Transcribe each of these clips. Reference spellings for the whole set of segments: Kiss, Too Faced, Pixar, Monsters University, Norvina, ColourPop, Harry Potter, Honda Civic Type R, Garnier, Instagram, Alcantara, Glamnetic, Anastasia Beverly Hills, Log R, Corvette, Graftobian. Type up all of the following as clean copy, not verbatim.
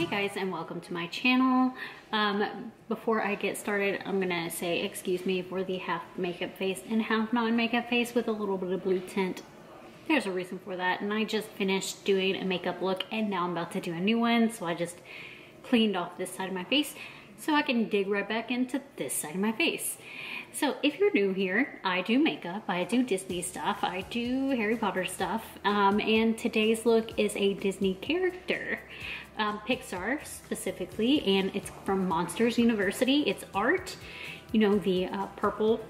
Hey guys, and welcome to my channel. Before I get started, I'm gonna say excuse me for the half makeup face and half non-makeup face with a little bit of blue tint. There's a reason for that, and I just finished doing a makeup look and now I'm about to do a new one, so I just cleaned off this side of my face so I can dig right back into this side of my face. So if you're new here, I do makeup, I do Disney stuff, I do Harry Potter stuff, and today's look is a Disney character. Pixar specifically, and it's from Monsters University. It's art, you know, the purple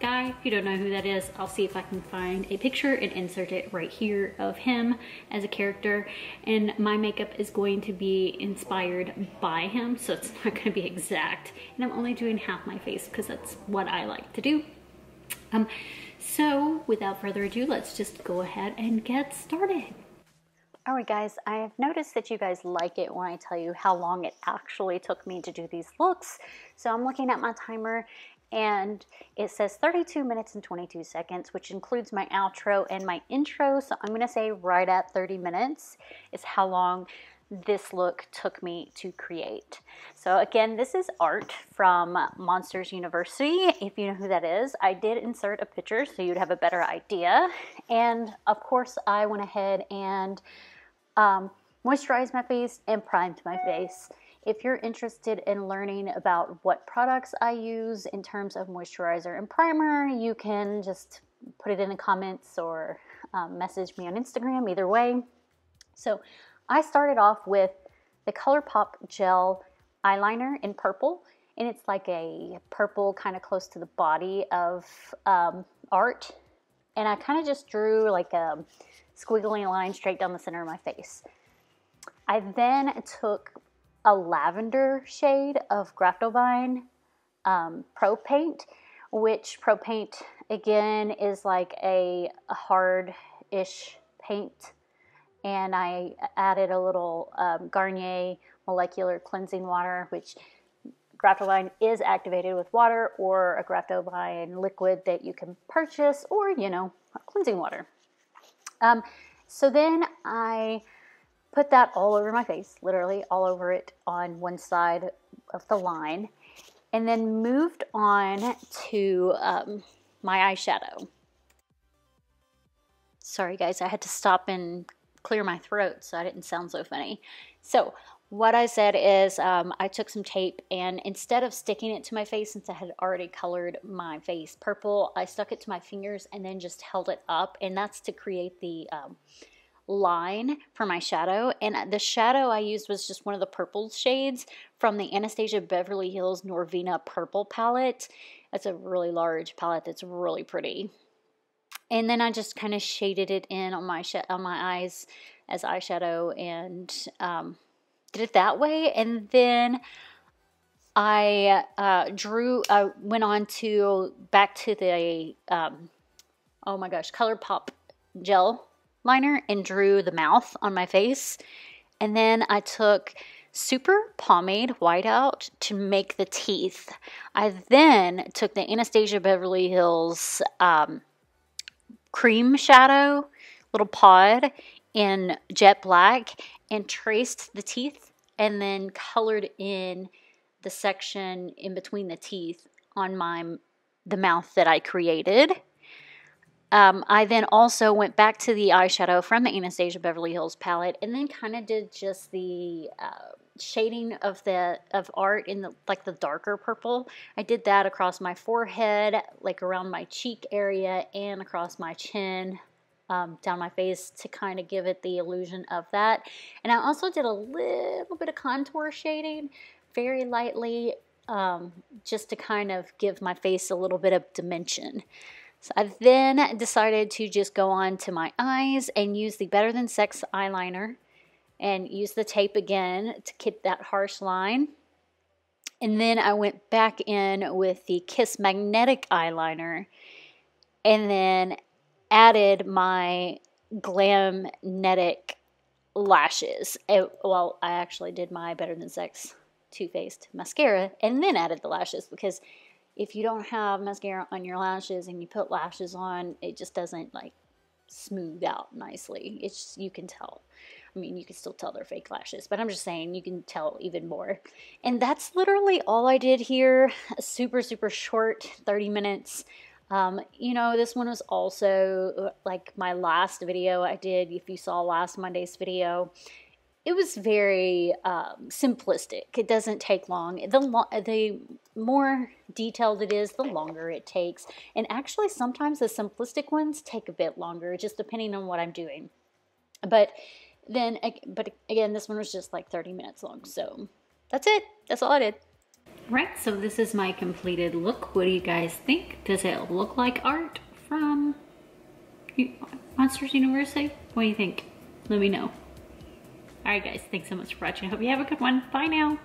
guy. If you don't know who that is, I'll see if I can find a picture and insert it right here of him as a character. And my makeup is going to be inspired by him, so it's not going to be exact. And I'm only doing half my face because that's what I like to do. So without further ado, let's just go ahead and get started. Alright guys, I have noticed that you guys like it when I tell you how long it actually took me to do these looks. So I'm looking at my timer and it says 32 minutes and 22 seconds, which includes my outro and my intro. So I'm going to say right at 30 minutes is how long this look took me to create. So again, this is art from Monsters University. If you know who that is, I did insert a picture so you'd have a better idea. And of course I went ahead and moisturized my face and primed my face. If you're interested in learning about what products I use in terms of moisturizer and primer, you can just put it in the comments or message me on Instagram, either way. So I started off with the ColourPop gel eyeliner in purple, and it's like a purple kind of close to the body of art. And I kind of just drew like a squiggly line straight down the center of my face. I then took a lavender shade of Graftobian Pro Paint, which Pro Paint, again, is like a hard-ish paint. And I added a little Garnier molecular cleansing water, which Graftobian is activated with water, or a Graftobian liquid that you can purchase, or, you know, cleansing water. So then I put that all over my face, literally all over it on one side of the line, and then moved on to my eyeshadow. Sorry guys, I had to stop and clear my throat so I didn't sound so funny. So what I said is I took some tape, and instead of sticking it to my face, since I had already colored my face purple, I stuck it to my fingers and then just held it up, and that's to create the line for my shadow. And the shadow I used was just one of the purple shades from the Anastasia Beverly Hills Norvina purple palette. That's a really large palette that's really pretty. And then I just kind of shaded it in on my eyes as eyeshadow, and did it that way. And then I went back to the oh my gosh, ColourPop gel liner and drew the mouth on my face. And then I took Super Pomade Whiteout to make the teeth. I then took the Anastasia Beverly Hills cream shadow, little pod in jet black, and traced the teeth and then colored in the section in between the teeth on the mouth that I created. I then also went back to the eyeshadow from the Anastasia Beverly Hills palette and then kind of did just the shading of art in like the darker purple. I did that across my forehead, like around my cheek area, and across my chin, down my face, to kind of give it the illusion of that. And I also did a little bit of contour shading, very lightly, just to kind of give my face a little bit of dimension. So I then decided to just go on to my eyes and use the Better Than Sex eyeliner and use the tape again to keep that harsh line. And then I went back in with the Kiss Magnetic eyeliner and then added my Glamnetic lashes. Well, I actually did my Better Than Sex Too Faced mascara and then added the lashes, because if you don't have mascara on your lashes and you put lashes on, it just doesn't like smooth out nicely. It's just, you can tell. I mean, you can still tell they're fake lashes, but I'm just saying you can tell even more. And that's literally all I did here. Super, super short, 30 minutes. You know, this one was also like my last video I did. If you saw last Monday's video, it was very simplistic. It doesn't take long. The more detailed it is, the longer it takes. And actually, sometimes the simplistic ones take a bit longer, just depending on what I'm doing. But again, this one was just like 30 minutes long. So that's it. That's all I did. Right, so this is my completed look. What do you guys think? Does it look like art from Monsters University? What do you think? Let me know. All right, guys, thanks so much for watching. I hope you have a good one. Bye now.